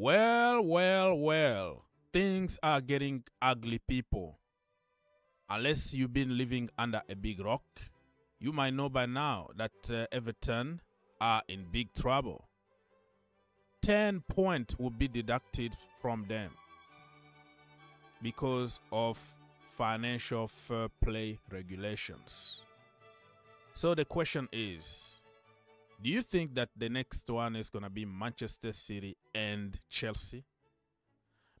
Well, things are getting ugly, people. Unless you've been living under a big rock, you might know by now that Everton are in big trouble. 10 points will be deducted from them because of financial fair play regulations. So the question is, do you think that the next one is going to be Manchester City and Chelsea?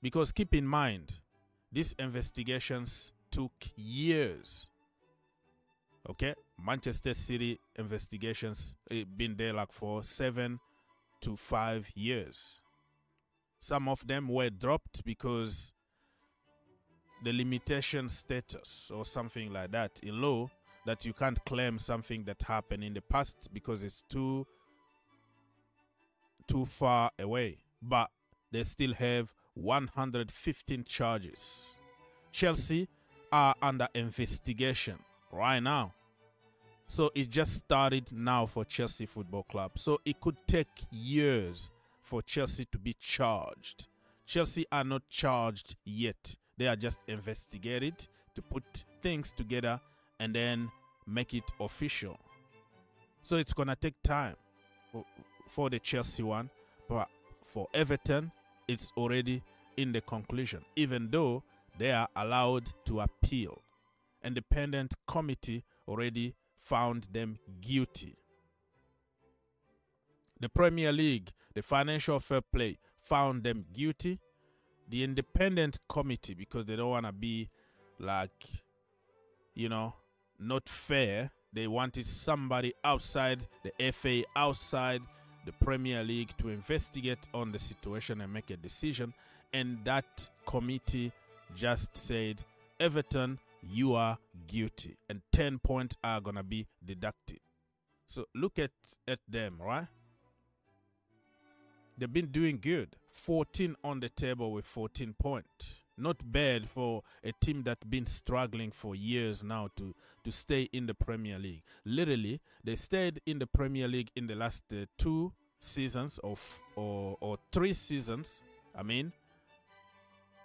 Because keep in mind, these investigations took years. Okay, Manchester City investigations been there like for 7 to 5 years. Some of them were dropped because the limitation status or something like that in law, that you can't claim something that happened in the past because it's too far away. But they still have 115 charges. Chelsea are under investigation right now. So it just started now for Chelsea Football Club. So it could take years for Chelsea to be charged. Chelsea are not charged yet. They are just investigated to put things together and then make it official. So it's gonna take time for the Chelsea one, but for Everton, it's already in the conclusion, even though they are allowed to appeal. Independent committee already found them guilty. The Premier League, the financial fair play, found them guilty. The independent committee, because they don't wanna be like, you know, not fair. They wanted somebody outside the FA, outside the Premier League, to investigate on the situation and make a decision. And that committee just said, Everton, you are guilty. And 10 points are going to be deducted. So look at them, right? They've been doing good. 14 on the table with 14 points. Not bad for a team that's been struggling for years now to stay in the Premier League. Literally, they stayed in the Premier League in the last 2 seasons or 3 seasons. I mean,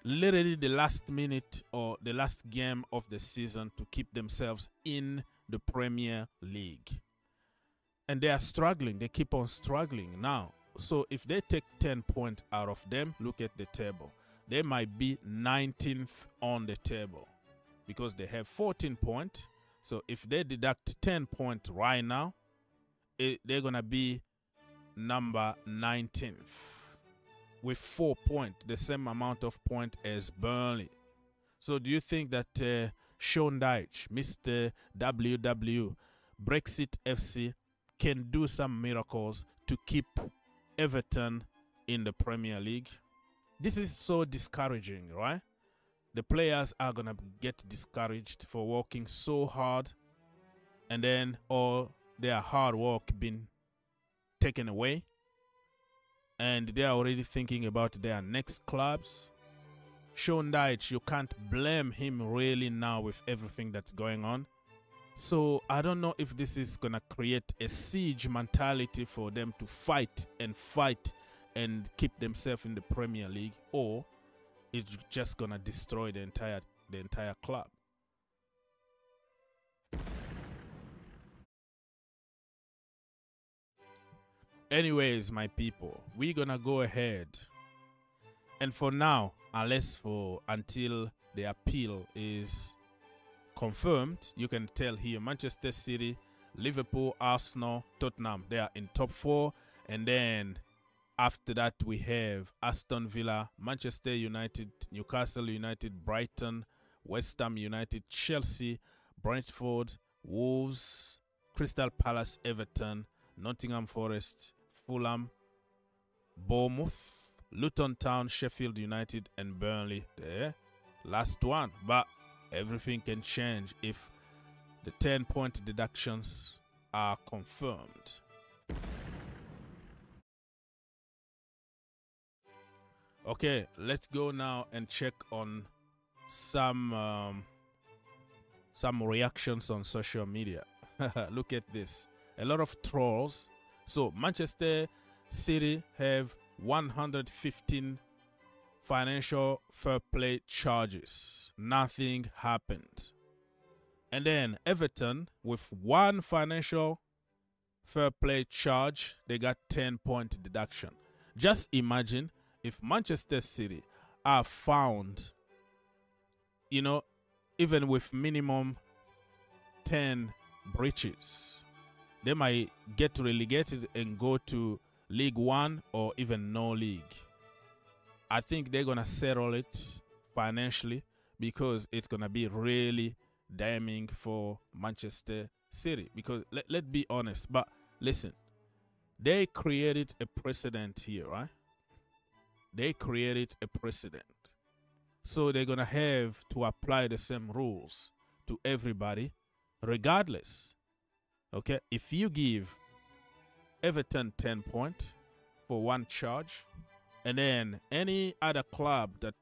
literally the last minute or the last game of the season to keep themselves in the Premier League. And they are struggling. They keep on struggling now. So if they take 10 points out of them, look at the table. They might be 19th on the table because they have 14 points. So if they deduct 10 points right now, they're going to be number 19th with 4 points, the same amount of points as Burnley. So do you think that Sean Dyche, Mr. WW, Brexit FC, can do some miracles to keep Everton in the Premier League? This is so discouraging, right? The players are going to get discouraged for working so hard, and then all their hard work being taken away, and they are already thinking about their next clubs. Sean Dyche, you can't blame him really now with everything that's going on. So I don't know if this is going to create a siege mentality for them to fight and fight and keep themselves in the Premier League, or it's just gonna destroy the entire club. Anyways, my people, we're gonna go ahead, and for now, until the appeal is confirmed, you can tell here Manchester City, Liverpool, Arsenal, Tottenham, they are in top 4, and then after that, we have Aston Villa, Manchester United, Newcastle United, Brighton, West Ham United, Chelsea, Brentford, Wolves, Crystal Palace, Everton, Nottingham Forest, Fulham, Bournemouth, Luton Town, Sheffield United, and Burnley. The last one. But everything can change if the 10-point deductions are confirmed. Okay, let's go now and check on some reactions on social media. Look at this. A lot of trolls. So Manchester City have 115 financial fair play charges. Nothing happened. And then Everton, with one financial fair play charge, they got 10-point deduction. Just imagine if Manchester City are found, you know, even with minimum 10 breaches, they might get relegated and go to League One or even no league. I think they're going to settle it financially because it's going to be really damning for Manchester City. Because let's be honest, but listen, they created a precedent here, right? They created a precedent. So they're going to have to apply the same rules to everybody regardless. Okay, if you give Everton 10 points for one charge, and then any other club that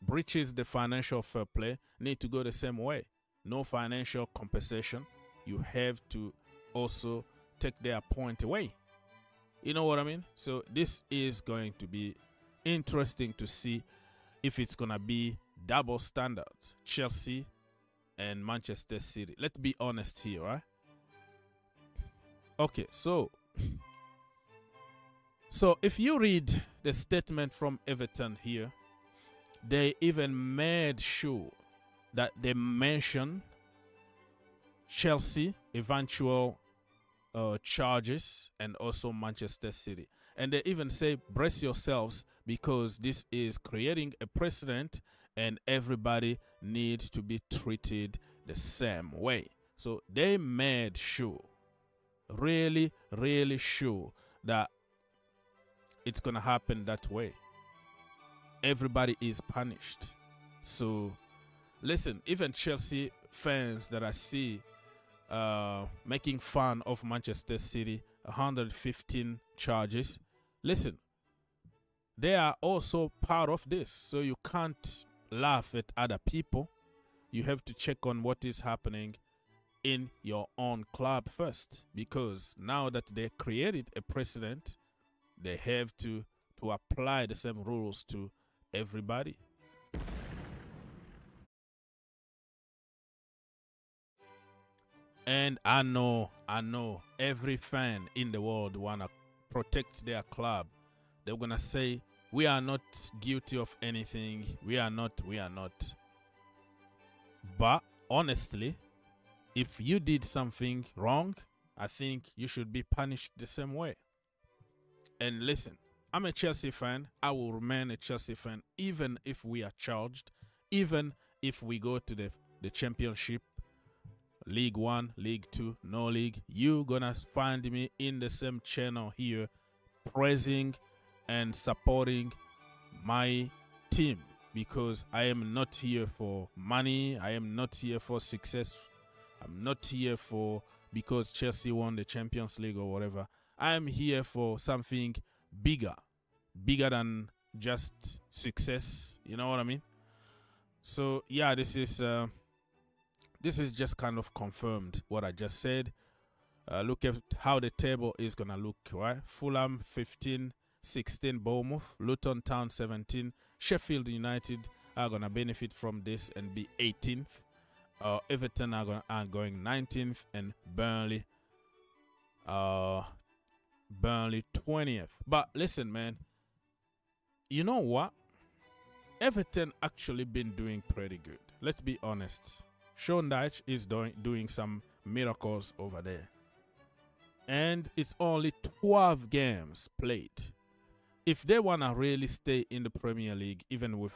breaches the financial fair play need to go the same way. No financial compensation. You have to also take their point away. You know what I mean? So this is going to be interesting to see if it's going to be double standards. Chelsea and Manchester City. Let's be honest here, right? Okay, so if you read the statement from Everton here, they even made sure that they mention Chelsea eventual charges and also Manchester City. And they even say, brace yourselves, because this is creating a precedent and everybody needs to be treated the same way. So they made sure, really, really sure, that it's going to happen that way. Everybody is punished. So listen, even Chelsea fans that I see making fun of Manchester City, 115 charges, listen, they are also part of this. So you can't laugh at other people. You have to check on what is happening in your own club first, because now that they created a precedent, they have to apply the same rules to everybody. And I know every fan in the world wanna protect their club. They're gonna say, we are not guilty of anything. We are not. But honestly, if you did something wrong, I think you should be punished the same way. And listen, I'm a Chelsea fan. I will remain a Chelsea fan even if we are charged, even if we go to the Championship, League One, League Two, no league. You're gonna find me in the same channel here praising and supporting my team, because I am not here for money. I am not here for success. I'm not here for because Chelsea won the Champions League or whatever. I am here for something bigger, bigger than just success. You know what I mean? So yeah, this is just kind of confirmed what I just said. Look at how the table is gonna look, right? Fulham 15, 16, Bournemouth, Luton Town 17, Sheffield United are gonna benefit from this and be 18th. Everton are going 19th, and Burnley 20th. But listen, man, you know what? Everton actually been doing pretty good. Let's be honest. Sean Dyche is doing some miracles over there. And it's only 12 games played. If they want to really stay in the Premier League, even with,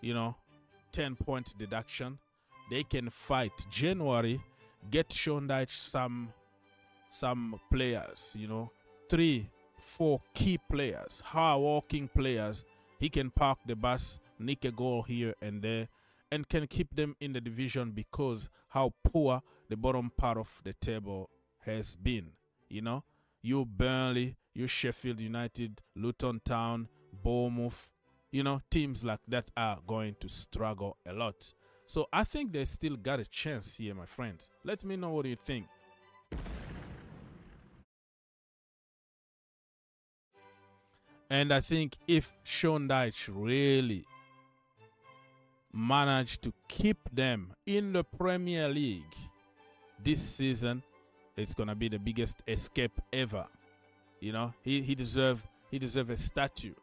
you know, 10-point deduction, they can fight January, get Sean Dyche some players, you know, 3-4 key players, hard-working players. He can park the bus, nick a goal here and there, and can keep them in the division because how poor the bottom part of the table has been. You know, you Burnley, you Sheffield United, Luton Town, Bournemouth, you know, teams like that are going to struggle a lot. So I think they still got a chance here, my friends. Let me know what you think. And I think if Sean Dyche really managed to keep them in the Premier League this season, it's gonna be the biggest escape ever. You know, he deserved a statue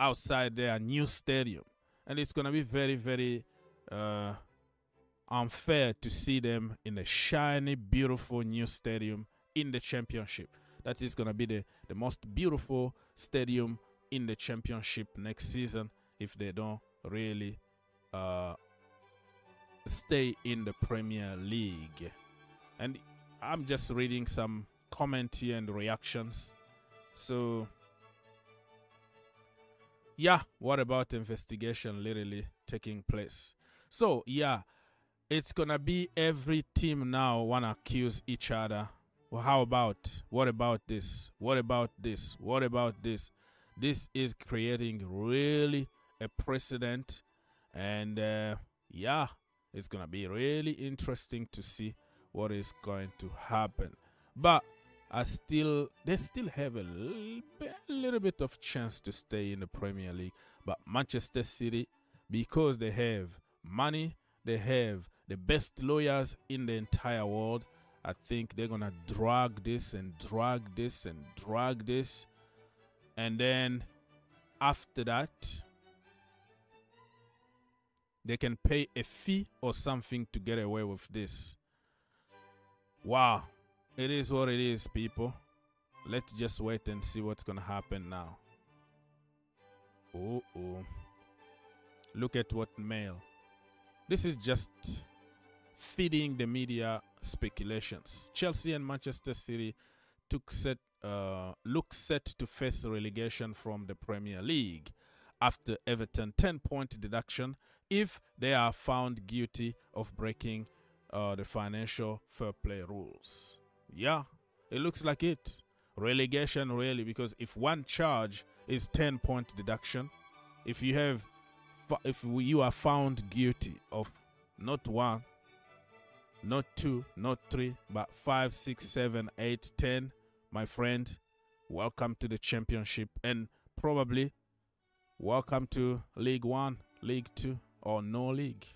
outside their new stadium, and it's gonna be very, very unfair to see them in a shiny, beautiful new stadium in the Championship. That is gonna be the most beautiful stadium in the Championship next season if they don't really stay in the Premier League. And I'm just reading some comments here and reactions. So yeah, what about investigation literally taking place? So yeah, it's gonna be every team now wanna accuse each other. Well, how about, what about this? What about this? What about this? This is creating really a precedent, and yeah, it's gonna be really interesting to see what is going to happen. But they still have a little bit of chance to stay in the Premier League. But Manchester City, because they have money, they have the best lawyers in the entire world, I think they're gonna drag this and drag this and drag this, and then after that they can pay a fee or something to get away with this. Wow, it is what it is, people. Let's just wait and see what's gonna happen now. Oh, look at what mail. This is just feeding the media speculations. Chelsea and Manchester City look set to face relegation from the Premier League after Everton 10-point deduction if they are found guilty of breaking the financial fair play rules. Yeah, it looks like it. Relegation, really, because if one charge is 10-point deduction, if you are found guilty of not one, not two, not three, but 5, 6, 7, 8, 10, my friend, welcome to the Championship, and probably welcome to League One, League Two, or no league.